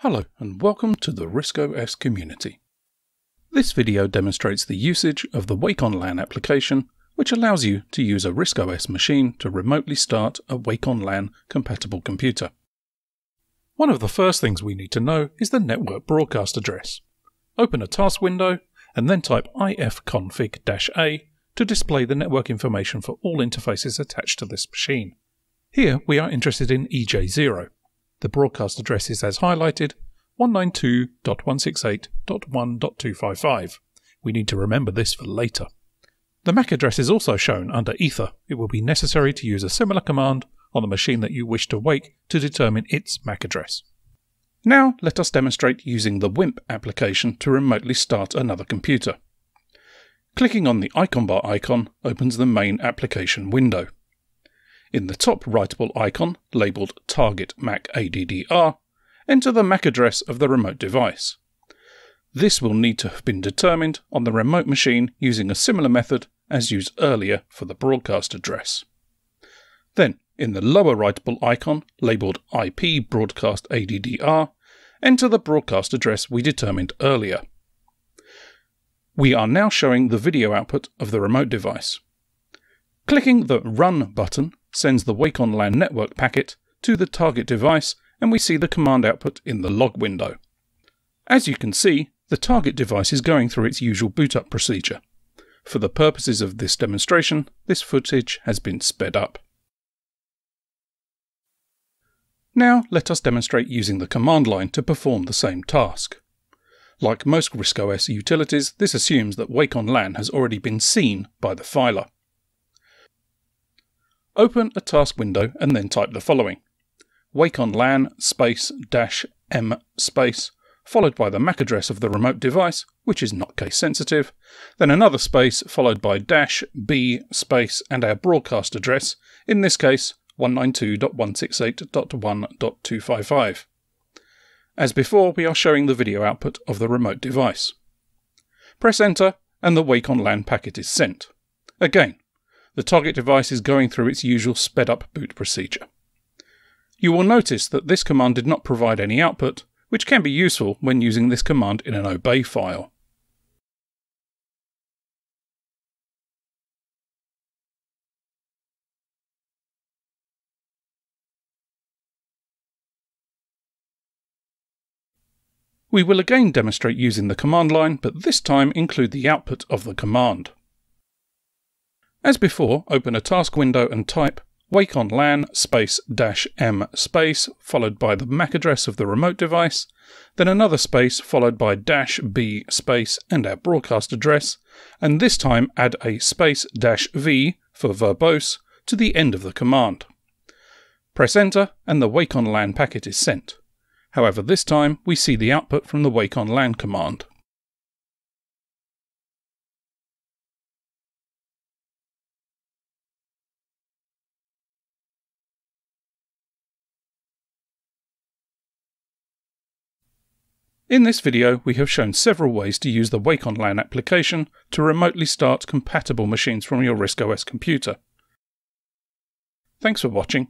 Hello and welcome to the RISC OS community. This video demonstrates the usage of the Wake on LAN application, which allows you to use a RISC OS machine to remotely start a Wake on LAN compatible computer. One of the first things we need to know is the network broadcast address. Open a task window and then type ifconfig-a to display the network information for all interfaces attached to this machine. Here we are interested in EJ0. The broadcast address is as highlighted, 192.168.1.255. We need to remember this for later. The MAC address is also shown under Ether. It will be necessary to use a similar command on the machine that you wish to wake to determine its MAC address. Now let us demonstrate using the WIMP application to remotely start another computer. Clicking on the icon bar icon opens the main application window. In the top writable icon, labelled Target MAC ADDR, enter the MAC address of the remote device. This will need to have been determined on the remote machine using a similar method as used earlier for the broadcast address. Then, in the lower writable icon, labelled IP Broadcast ADDR, enter the broadcast address we determined earlier. We are now showing the video output of the remote device. Clicking the Run button sends the Wake on LAN network packet to the target device, and we see the command output in the log window. As you can see, the target device is going through its usual boot-up procedure. For the purposes of this demonstration, this footage has been sped up. Now let us demonstrate using the command line to perform the same task. Like most RISC OS utilities, this assumes that Wake on LAN has already been seen by the filer. Open a task window and then type the following: wake on LAN -m followed by the MAC address of the remote device, which is not case sensitive, then another space followed by -b and our broadcast address, in this case 192.168.1.255. As before, we are showing the video output of the remote device. Press enter and the Wake on LAN packet is sent. Again, the target device is going through its usual sped-up boot procedure. You will notice that this command did not provide any output, which can be useful when using this command in an obey file. We will again demonstrate using the command line, but this time include the output of the command. As before, open a task window and type wake on LAN -m followed by the MAC address of the remote device, then another space followed by -b and our broadcast address, and this time add a space -v for verbose to the end of the command. Press enter and the wake on LAN packet is sent. However, this time we see the output from the wake on LAN command. In this video, we have shown several ways to use the Wake on LAN application to remotely start compatible machines from your RISC OS computer. Thanks for watching,